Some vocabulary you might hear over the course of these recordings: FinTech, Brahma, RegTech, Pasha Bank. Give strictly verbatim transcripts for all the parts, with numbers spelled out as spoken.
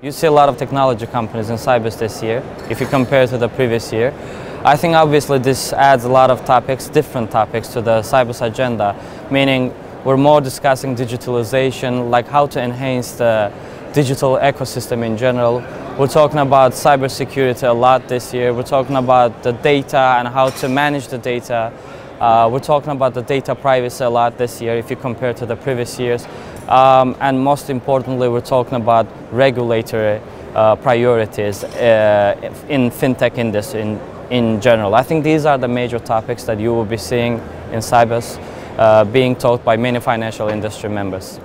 You see a lot of technology companies in Cyprus this year, if you compare to the previous year. I think obviously this adds a lot of topics, different topics to the Cyprus agenda, meaning we're more discussing digitalization, like how to enhance the digital ecosystem in general. We're talking about cybersecurity a lot this year. We're talking about the data and how to manage the data. Uh, we're talking about the data privacy a lot this year if you compare to the previous years. Um, and most importantly, we're talking about regulatory uh, priorities uh, in fintech industry in, in general. I think these are the major topics that you will be seeing in Cyprus uh, being taught by many financial industry members.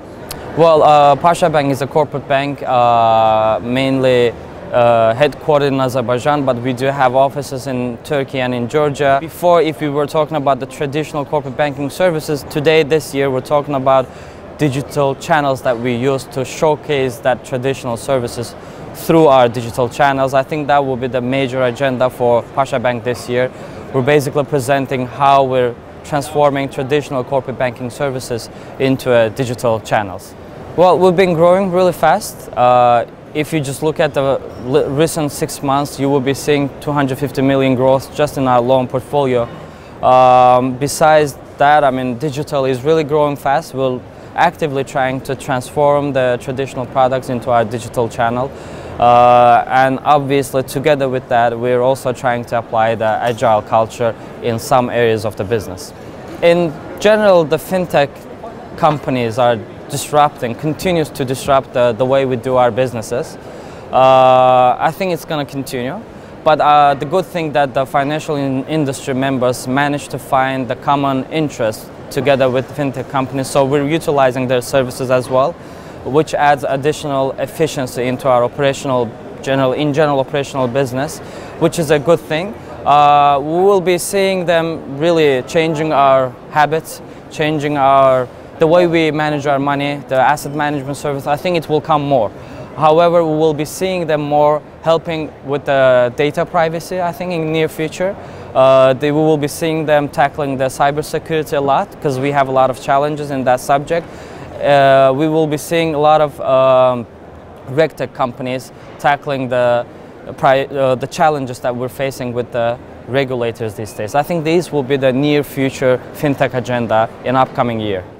Well, uh, Pasha Bank is a corporate bank, uh, mainly Uh, headquartered in Azerbaijan, but we do have offices in Turkey and in Georgia. Before, if we were talking about the traditional corporate banking services, today, this year, we're talking about digital channels that we use to showcase that traditional services through our digital channels. I think that will be the major agenda for Pasha Bank this year. We're basically presenting how we're transforming traditional corporate banking services into uh, digital channels. Well, we've been growing really fast. Uh, If you just look at the recent six months, you will be seeing two hundred fifty million growth just in our loan portfolio. Um, besides that, I mean, digital is really growing fast. We're actively trying to transform the traditional products into our digital channel. Uh, and obviously, together with that, we're also trying to apply the agile culture in some areas of the business. In general, the fintech companies are disrupting, continues to disrupt the, the way we do our businesses. Uh, I think it's going to continue, but uh, the good thing that the financial in industry members managed to find the common interest together with fintech companies, so we're utilizing their services as well, which adds additional efficiency into our operational, general, in general operational business, which is a good thing. Uh, we will be seeing them really changing our habits, changing our the way we manage our money, the asset management service. I think it will come more. However, we will be seeing them more helping with the data privacy, I think, in the near future. Uh, they, we will be seeing them tackling the cybersecurity a lot, because we have a lot of challenges in that subject. Uh, we will be seeing a lot of um, RegTech companies tackling the, uh, the challenges that we're facing with the regulators these days. I think these will be the near future fintech agenda in upcoming year.